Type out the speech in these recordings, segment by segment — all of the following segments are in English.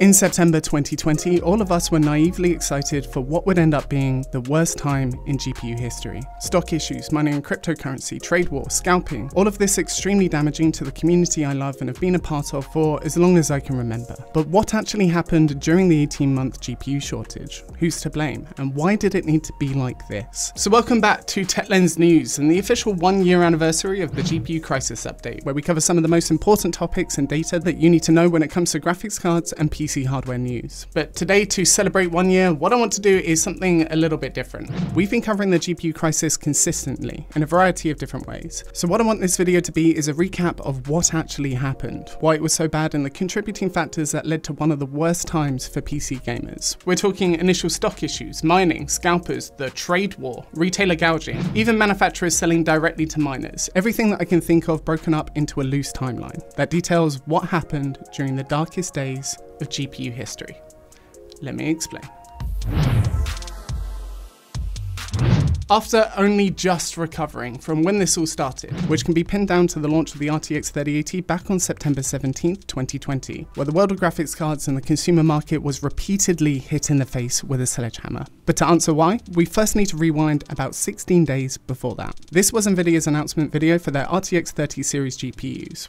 In September 2020, all of us were naively excited for what would end up being the worst time in GPU history. Stock issues, mining and cryptocurrency, trade war, scalping, all of this extremely damaging to the community I love and have been a part of for as long as I can remember. But what actually happened during the 18-month GPU shortage? Who's to blame? And why did it need to be like this? So welcome back to TechLens News and the official one-year anniversary of the GPU crisis update, where we cover some of the most important topics and data that you need to know when it comes to graphics cards and PC hardware news. But today, to celebrate 1 year, what I want to do is something a little bit different. We've been covering the GPU crisis consistently in a variety of different ways. So what I want this video to be is a recap of what actually happened, why it was so bad, and the contributing factors that led to one of the worst times for PC gamers. We're talking initial stock issues, mining, scalpers, the trade war, retailer gouging, even manufacturers selling directly to miners. Everything that I can think of broken up into a loose timeline that details what happened during the darkest days of GPU history. Let me explain. After only just recovering from when this all started, which can be pinned down to the launch of the RTX 3080 back on September 17th, 2020, where the world of graphics cards and the consumer market was repeatedly hit in the face with a sledgehammer. But to answer why, we first need to rewind about 16 days before that. This was NVIDIA's announcement video for their RTX 30 series GPUs.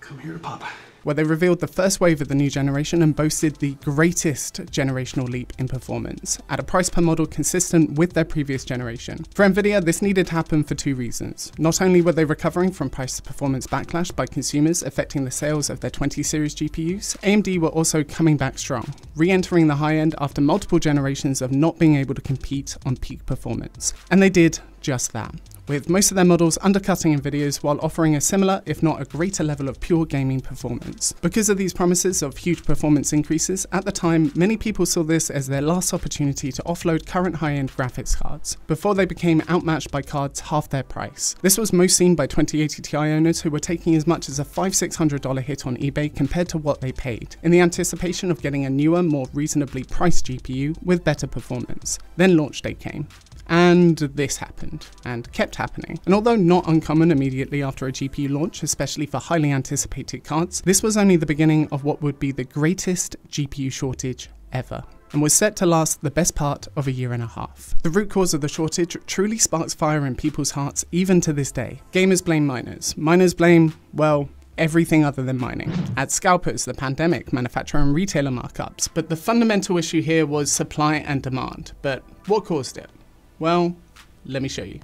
Come here, Papa. Where they revealed the first wave of the new generation and boasted the greatest generational leap in performance, at a price per model consistent with their previous generation. For NVIDIA, this needed to happen for two reasons. Not only were they recovering from price to performance backlash by consumers affecting the sales of their 20 series GPUs, AMD were also coming back strong, re-entering the high end after multiple generations of not being able to compete on peak performance. And they did just that, with most of their models undercutting NVIDIA's while offering a similar, if not a greater level of pure gaming performance. Because of these promises of huge performance increases, at the time, many people saw this as their last opportunity to offload current high-end graphics cards, before they became outmatched by cards half their price. This was most seen by 2080 Ti owners who were taking as much as a $500–$600 hit on eBay compared to what they paid, in the anticipation of getting a newer, more reasonably priced GPU with better performance. Then launch day came. And this happened, and kept happening. And although not uncommon immediately after a GPU launch, especially for highly anticipated cards, this was only the beginning of what would be the greatest GPU shortage ever, and was set to last the best part of a year and a half. The root cause of the shortage truly sparks fire in people's hearts even to this day. Gamers blame miners. Miners blame, well, everything other than mining. Add scalpers, the pandemic, manufacturer and retailer markups. But the fundamental issue here was supply and demand. But what caused it? Well, let me show you.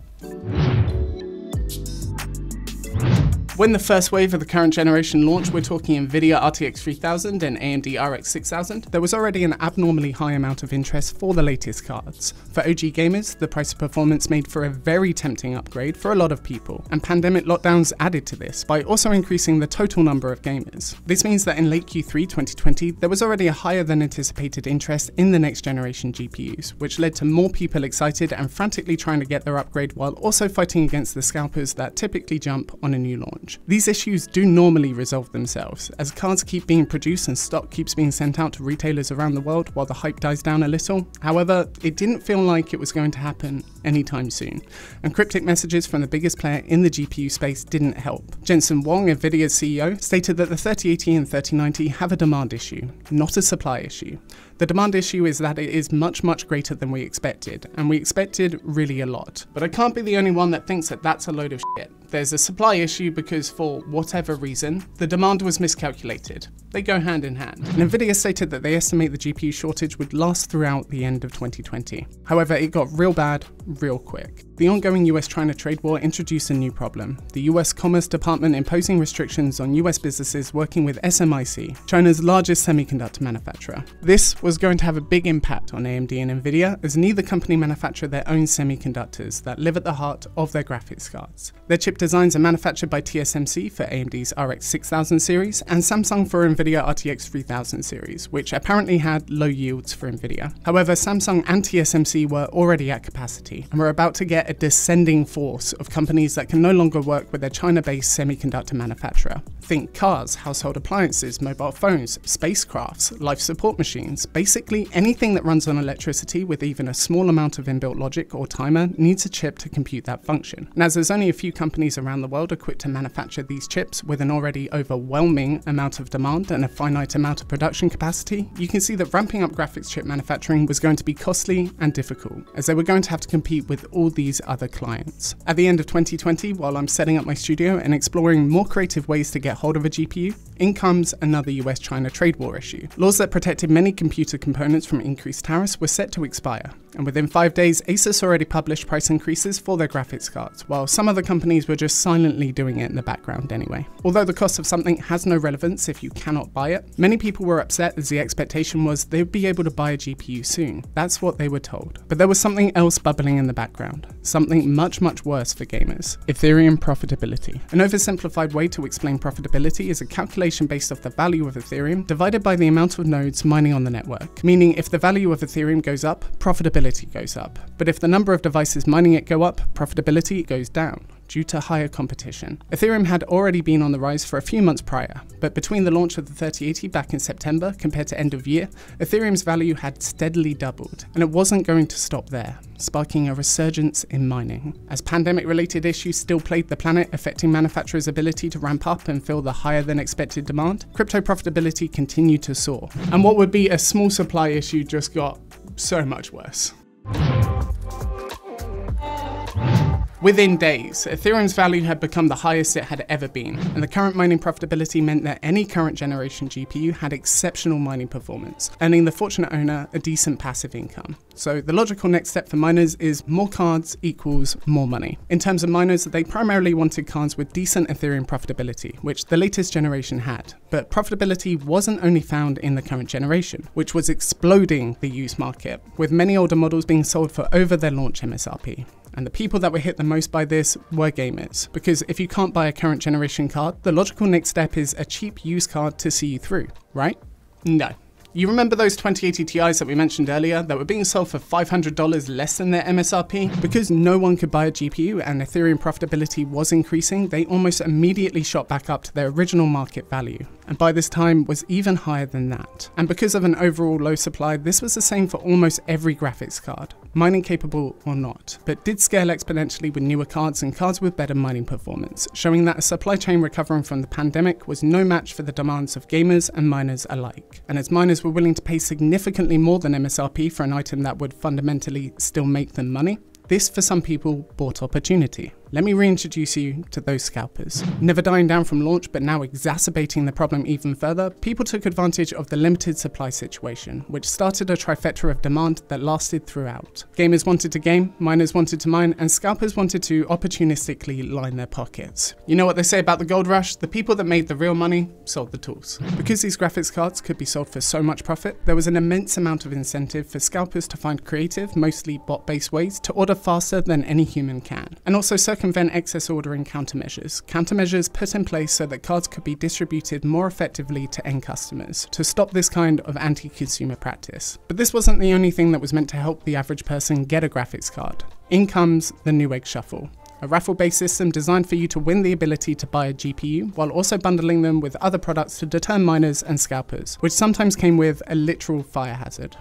When the first wave of the current generation launched, we're talking NVIDIA RTX 3000 and AMD RX 6000, there was already an abnormally high amount of interest for the latest cards. For OG gamers, the price of performance made for a very tempting upgrade for a lot of people, and pandemic lockdowns added to this by also increasing the total number of gamers. This means that in late Q3 2020, there was already a higher than anticipated interest in the next generation GPUs, which led to more people excited and frantically trying to get their upgrade while also fighting against the scalpers that typically jump on a new launch. These issues do normally resolve themselves, as cards keep being produced and stock keeps being sent out to retailers around the world while the hype dies down a little. However, it didn't feel like it was going to happen anytime soon, and cryptic messages from the biggest player in the GPU space didn't help. Jensen Huang, NVIDIA's CEO, stated that the 3080 and 3090 have a demand issue, not a supply issue. The demand issue is that it is much greater than we expected, and we expected really a lot. But I can't be the only one that thinks that that's a load of shit. There's a supply issue because for whatever reason, the demand was miscalculated. They go hand in hand. And NVIDIA stated that they estimate the GPU shortage would last throughout the end of 2020. However, it got real bad, real quick. The ongoing US-China trade war introduced a new problem. The US Commerce Department imposing restrictions on US businesses working with SMIC, China's largest semiconductor manufacturer. This was going to have a big impact on AMD and NVIDIA, as neither company manufacture their own semiconductors that live at the heart of their graphics cards. Their chip designs are manufactured by TSMC for AMD's RX 6000 series and Samsung for NVIDIA RTX 3000 series, which apparently had low yields for NVIDIA. However, Samsung and TSMC were already at capacity, globally, and we're about to get a descending force of companies that can no longer work with their China-based semiconductor manufacturer. Think cars, household appliances, mobile phones, spacecrafts, life support machines. Basically anything that runs on electricity with even a small amount of inbuilt logic or timer needs a chip to compute that function. And as there's only a few companies around the world equipped to manufacture these chips with an already overwhelming amount of demand and a finite amount of production capacity, you can see that ramping up graphics chip manufacturing was going to be costly and difficult, as they were going to have to compete with all these other clients. At the end of 2020, while I'm setting up my studio and exploring more creative ways to get hold of a GPU, in comes another US-China trade war issue. Laws that protected many computer components from increased tariffs were set to expire, and within 5 days, ASUS already published price increases for their graphics cards, while some other companies were just silently doing it in the background anyway. Although the cost of something has no relevance if you cannot buy it, many people were upset as the expectation was they would be able to buy a GPU soon. That's what they were told. But there was something else bubbling in the background, something much, much worse for gamers: Ethereum profitability. An oversimplified way to explain profitability is a calculation based off the value of Ethereum divided by the amount of nodes mining on the network, meaning if the value of Ethereum goes up, profitability goes up. But if the number of devices mining it go up, profitability goes down due to higher competition. Ethereum had already been on the rise for a few months prior, but between the launch of the 3080 back in September compared to end of year, Ethereum's value had steadily doubled, and it wasn't going to stop there, sparking a resurgence in mining. As pandemic-related issues still plagued the planet, affecting manufacturers' ability to ramp up and fill the higher-than-expected demand, crypto profitability continued to soar, and what would be a small supply issue just got so much worse. Within days, Ethereum's value had become the highest it had ever been, and the current mining profitability meant that any current generation GPU had exceptional mining performance, earning the fortunate owner a decent passive income. So the logical next step for miners is more cards equals more money. In terms of miners, they primarily wanted cards with decent Ethereum profitability, which the latest generation had. But profitability wasn't only found in the current generation, which was exploding the used market, with many older models being sold for over their launch MSRP. And the people that were hit the most by this were gamers, because if you can't buy a current generation card, the logical next step is a cheap used card to see you through, right? No. You remember those 2080 Ti's that we mentioned earlier that were being sold for $500 less than their MSRP? Because no one could buy a GPU and Ethereum profitability was increasing, they almost immediately shot back up to their original market value, and by this time was even higher than that. And because of an overall low supply, this was the same for almost every graphics card, mining capable or not, but did scale exponentially with newer cards and cards with better mining performance, showing that a supply chain recovering from the pandemic was no match for the demands of gamers and miners alike. And as miners were willing to pay significantly more than MSRP for an item that would fundamentally still make them money, this for some people bought opportunity. Let me reintroduce you to those scalpers. Never dying down from launch, but now exacerbating the problem even further, people took advantage of the limited supply situation, which started a trifecta of demand that lasted throughout. Gamers wanted to game, miners wanted to mine, and scalpers wanted to opportunistically line their pockets. You know what they say about the gold rush? The people that made the real money sold the tools. Because these graphics cards could be sold for so much profit, there was an immense amount of incentive for scalpers to find creative, mostly bot-based ways to order faster than any human can, and also circumvent excess ordering countermeasures. Countermeasures put in place so that cards could be distributed more effectively to end customers, to stop this kind of anti-consumer practice. But this wasn't the only thing that was meant to help the average person get a graphics card. In comes the Newegg Shuffle, a raffle-based system designed for you to win the ability to buy a GPU while also bundling them with other products to deter miners and scalpers, which sometimes came with a literal fire hazard.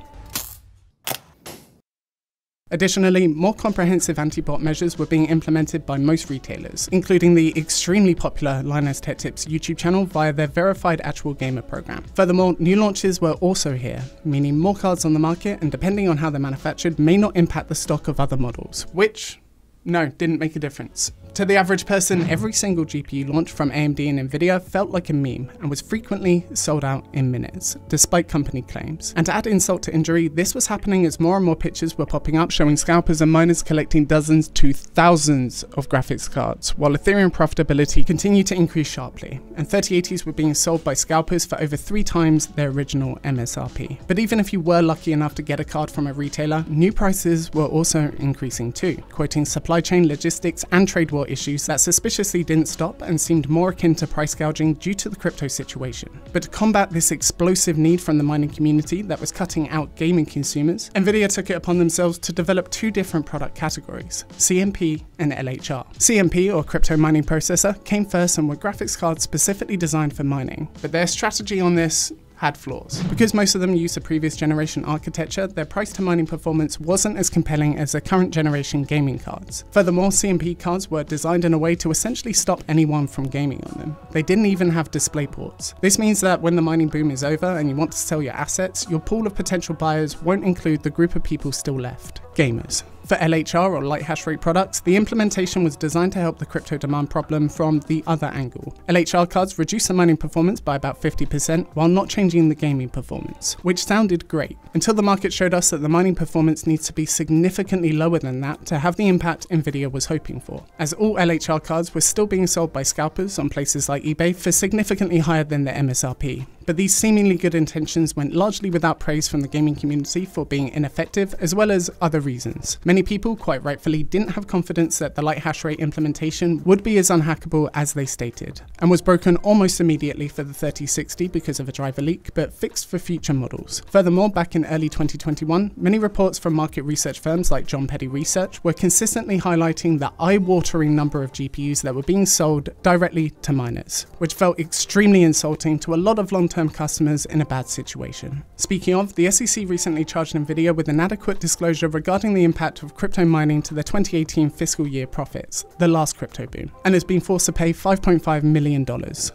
Additionally, more comprehensive anti-bot measures were being implemented by most retailers, including the extremely popular Linus Tech Tips YouTube channel via their verified Actual Gamer program. Furthermore, new launches were also here, meaning more cards on the market, and depending on how they're manufactured, may not impact the stock of other models, which, no, didn't make a difference. To the average person, every single GPU launch from AMD and Nvidia felt like a meme and was frequently sold out in minutes, despite company claims. And to add insult to injury, this was happening as more and more pictures were popping up showing scalpers and miners collecting dozens to thousands of graphics cards, while Ethereum profitability continued to increase sharply, and 3080s were being sold by scalpers for over 3 times their original MSRP. But even if you were lucky enough to get a card from a retailer, new prices were also increasing too, quoting supply chain logistics and trade war issues that suspiciously didn't stop and seemed more akin to price gouging due to the crypto situation. But to combat this explosive need from the mining community that was cutting out gaming consumers, Nvidia took it upon themselves to develop two different product categories, CMP and LHR. CMP, or Crypto Mining Processor, came first and were graphics cards specifically designed for mining, but their strategy on this had flaws. Because most of them used the previous generation architecture, their price to mining performance wasn't as compelling as the current generation gaming cards. Furthermore, CMP cards were designed in a way to essentially stop anyone from gaming on them. They didn't even have display ports. This means that when the mining boom is over and you want to sell your assets, your pool of potential buyers won't include the group of people still left, gamers. For LHR or light hash rate products, the implementation was designed to help the crypto demand problem from the other angle. LHR cards reduced the mining performance by about 50% while not changing the gaming performance, which sounded great, until the market showed us that the mining performance needs to be significantly lower than that to have the impact Nvidia was hoping for, as all LHR cards were still being sold by scalpers on places like eBay for significantly higher than their MSRP. But these seemingly good intentions went largely without praise from the gaming community for being ineffective, as well as other reasons. Many people, quite rightfully, didn't have confidence that the light hash rate implementation would be as unhackable as they stated, and was broken almost immediately for the 3060 because of a driver leak, but fixed for future models. Furthermore, back in early 2021, many reports from market research firms like John Petty Research were consistently highlighting the eye-watering number of GPUs that were being sold directly to miners, which felt extremely insulting to a lot of long-term customers in a bad situation. Speaking of, the SEC recently charged Nvidia with inadequate disclosure regarding the impact of crypto mining to the 2018 fiscal year profits, the last crypto boom, and has been forced to pay $5.5 million.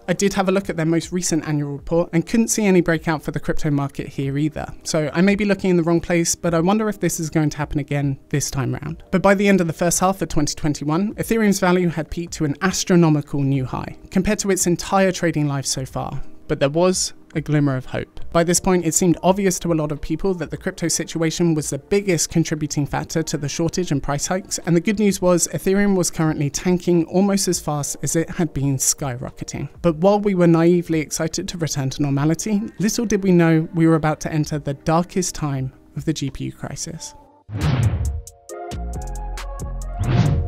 I did have a look at their most recent annual report and couldn't see any breakout for the crypto market here either, so I may be looking in the wrong place, but I wonder if this is going to happen again this time round. But by the end of the first half of 2021, Ethereum's value had peaked to an astronomical new high, compared to its entire trading life so far. But there was a glimmer of hope. By this point, it seemed obvious to a lot of people that the crypto situation was the biggest contributing factor to the shortage and price hikes, and the good news was Ethereum was currently tanking almost as fast as it had been skyrocketing. But while we were naively excited to return to normality, little did we know we were about to enter the darkest time of the GPU crisis.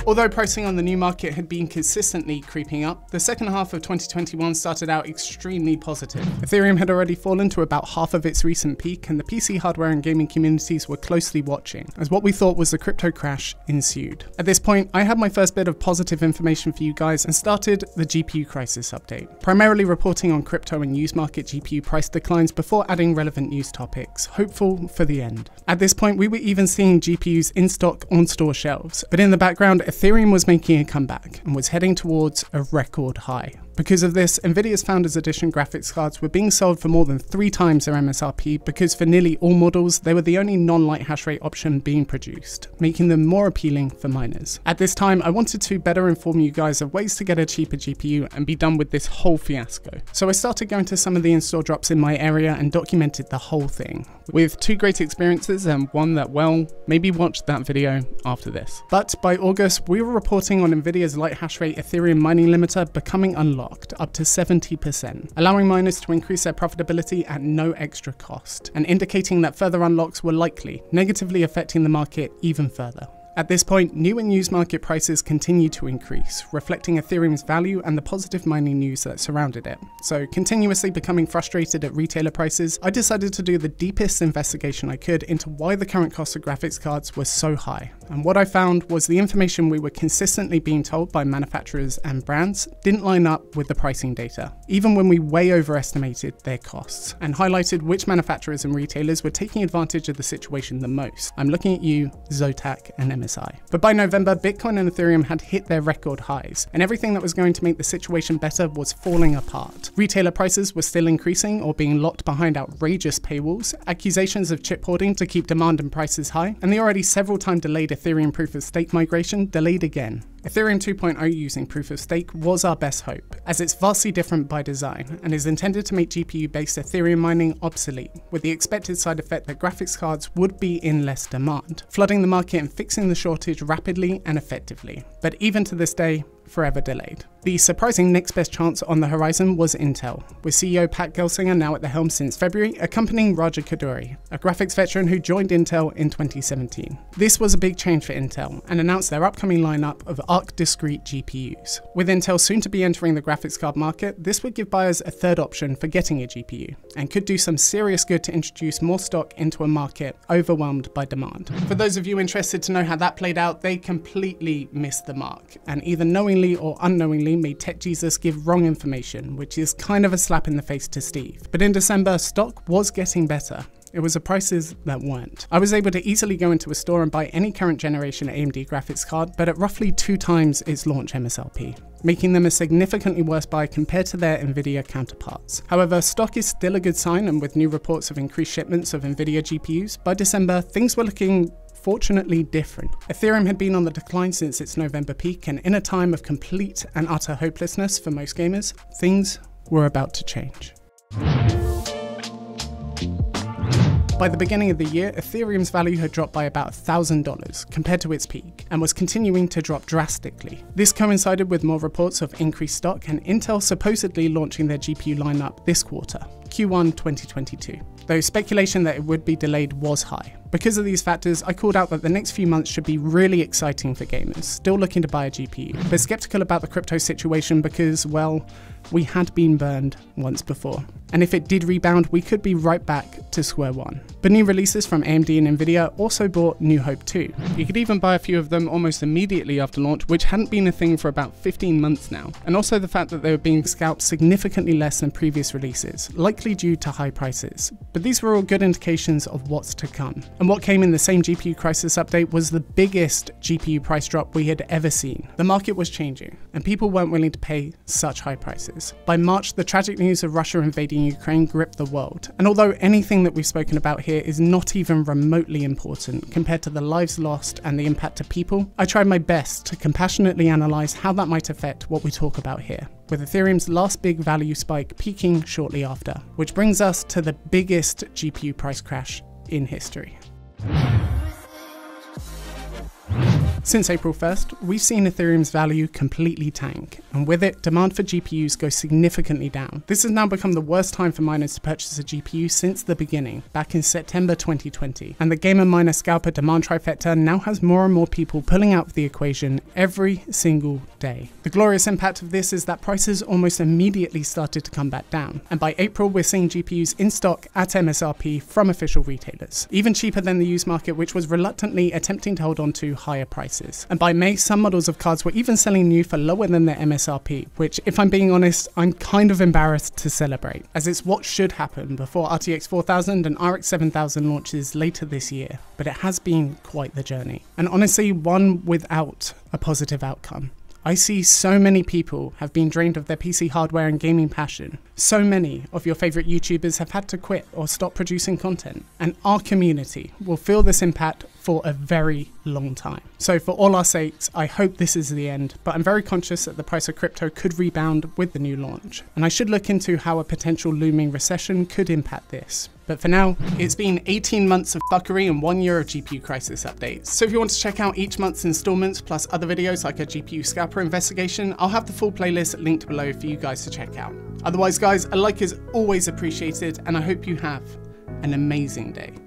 Although pricing on the new market had been consistently creeping up, the second half of 2021 started out extremely positive. Ethereum had already fallen to about half of its recent peak, and the PC hardware and gaming communities were closely watching, as what we thought was the crypto crash ensued. At this point, I had my first bit of positive information for you guys and started the GPU crisis update, primarily reporting on crypto and used market GPU price declines before adding relevant news topics, hopeful for the end. At this point, we were even seeing GPUs in stock on store shelves, but in the background, Ethereum was making a comeback and was heading towards a record high. Because of this, Nvidia's Founders Edition graphics cards were being sold for more than 3 times their MSRP because for nearly all models, they were the only non-light hash rate option being produced, making them more appealing for miners. At this time, I wanted to better inform you guys of ways to get a cheaper GPU and be done with this whole fiasco. So I started going to some of the in-store drops in my area and documented the whole thing, with 2 great experiences and one that, well, maybe watch that video after this. But by August, we were reporting on Nvidia's light hash rate Ethereum mining limiter becoming unlocked up to 70%, allowing miners to increase their profitability at no extra cost, and indicating that further unlocks were likely, negatively affecting the market even further. At this point, new and used market prices continued to increase, reflecting Ethereum's value and the positive mining news that surrounded it. So, continuously becoming frustrated at retailer prices, I decided to do the deepest investigation I could into why the current cost of graphics cards was so high. And what I found was the information we were consistently being told by manufacturers and brands didn't line up with the pricing data, even when we way overestimated their costs, and highlighted which manufacturers and retailers were taking advantage of the situation the most. I'm looking at you, Zotac and Emerson. But by November, Bitcoin and Ethereum had hit their record highs, and everything that was going to make the situation better was falling apart. Retailer prices were still increasing or being locked behind outrageous paywalls, accusations of chip hoarding to keep demand and prices high, and the already several-time delayed Ethereum proof-of-stake migration delayed again. Ethereum 2.0 using proof-of-stake was our best hope, as it's vastly different by design, and is intended to make GPU-based Ethereum mining obsolete, with the expected side effect that graphics cards would be in less demand, flooding the market and fixing the shortage rapidly and effectively. But even to this day, forever delayed. The surprising next best chance on the horizon was Intel, with CEO Pat Gelsinger now at the helm since February, accompanying Raja Koduri, a graphics veteran who joined Intel in 2017. This was a big change for Intel, and announced their upcoming lineup of Arc discrete GPUs. With Intel soon to be entering the graphics card market, this would give buyers a third option for getting a GPU, and could do some serious good to introduce more stock into a market overwhelmed by demand. For those of you interested to know how that played out, they completely missed the mark, and either knowingly or unknowingly made Tech Jesus give wrong information, which is kind of a slap in the face to Steve. But in December, stock was getting better. It was the prices that weren't. I was able to easily go into a store and buy any current generation AMD graphics card, but at roughly 2 times its launch MSRP, making them a significantly worse buy compared to their Nvidia counterparts. However, stock is still a good sign, and with new reports of increased shipments of Nvidia GPUs, by December, things were looking fortunately different. Ethereum had been on the decline since its November peak, and in a time of complete and utter hopelessness for most gamers, things were about to change. By the beginning of the year, Ethereum's value had dropped by about $1,000 compared to its peak, and was continuing to drop drastically. This coincided with more reports of increased stock, and Intel supposedly launching their GPU lineup this quarter, Q1 2022, though speculation that it would be delayed was high. Because of these factors, I called out that the next few months should be really exciting for gamers still looking to buy a GPU, but skeptical about the crypto situation because, well, we had been burned once before. And if it did rebound, we could be right back to square one. But new releases from AMD and Nvidia also brought new hope too. You could even buy a few of them almost immediately after launch, which hadn't been a thing for about 15 months now. And also the fact that they were being scalped significantly less than previous releases, likely due to high prices. But these were all good indications of what's to come. And what came in the same GPU crisis update was the biggest GPU price drop we had ever seen. The market was changing, and people weren't willing to pay such high prices. By March, the tragic news of Russia invading Ukraine gripped the world. And although anything that we've spoken about here is not even remotely important compared to the lives lost and the impact to people, I tried my best to compassionately analyze how that might affect what we talk about here, with Ethereum's last big value spike peaking shortly after, which brings us to the biggest GPU price crash in history. Since April 1st, we've seen Ethereum's value completely tank, and with it, demand for GPUs goes significantly down. This has now become the worst time for miners to purchase a GPU since the beginning, back in September 2020, and the gamer miner scalper demand trifecta now has more and more people pulling out of the equation every single day. The glorious impact of this is that prices almost immediately started to come back down, and by April we're seeing GPUs in stock at MSRP from official retailers, even cheaper than the used market, which was reluctantly attempting to hold on to higher prices. And by May, some models of cards were even selling new for lower than their MSRP, which, if I'm being honest, I'm kind of embarrassed to celebrate, as it's what should happen before RTX 4000 and RX 7000 launches later this year, but it has been quite the journey. And honestly, one without a positive outcome. I see so many people have been drained of their PC hardware and gaming passion. So many of your favorite YouTubers have had to quit or stop producing content, and our community will feel this impact for a very long time. So for all our sakes, I hope this is the end, but I'm very conscious that the price of crypto could rebound with the new launch, and I should look into how a potential looming recession could impact this. But for now, it's been 18 months of fuckery and 1 year of GPU crisis updates. So if you want to check out each month's installments, plus other videos like a GPU scalper investigation, I'll have the full playlist linked below for you guys to check out. Otherwise guys, a like is always appreciated, and I hope you have an amazing day.